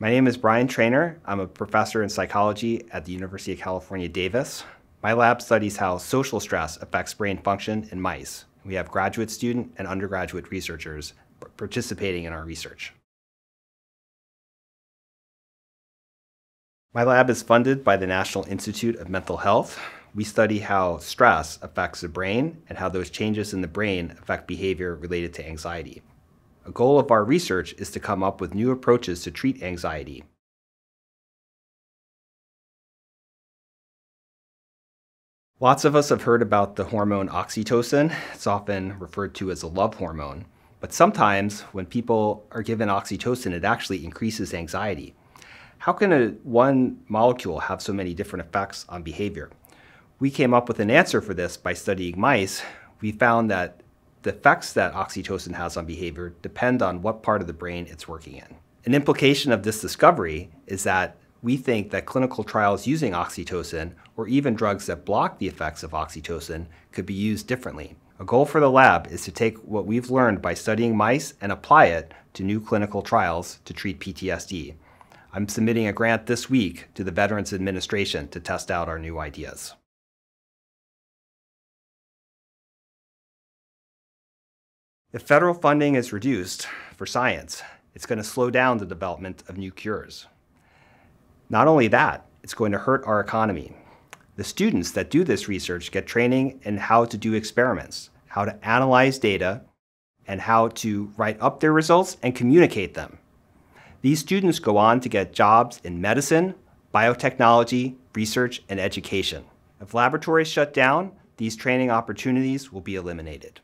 My name is Brian Trainor. I'm a professor in psychology at the University of California, Davis. My lab studies how social stress affects brain function in mice. We have graduate student and undergraduate researchers participating in our research. My lab is funded by the National Institute of Mental Health. We study how stress affects the brain and how those changes in the brain affect behavior related to anxiety. A goal of our research is to come up with new approaches to treat anxiety. Lots of us have heard about the hormone oxytocin. It's often referred to as a love hormone. But sometimes when people are given oxytocin, it actually increases anxiety. How can one molecule have so many different effects on behavior? We came up with an answer for this by studying mice. We found that the effects that oxytocin has on behavior depend on what part of the brain it's working in. An implication of this discovery is that we think that clinical trials using oxytocin, or even drugs that block the effects of oxytocin, could be used differently. A goal for the lab is to take what we've learned by studying mice and apply it to new clinical trials to treat PTSD. I'm submitting a grant this week to the Veterans Administration to test out our new ideas. If federal funding is reduced for science, it's going to slow down the development of new cures. Not only that, it's going to hurt our economy. The students that do this research get training in how to do experiments, how to analyze data, and how to write up their results and communicate them. These students go on to get jobs in medicine, biotechnology, research, and education. If laboratories shut down, these training opportunities will be eliminated.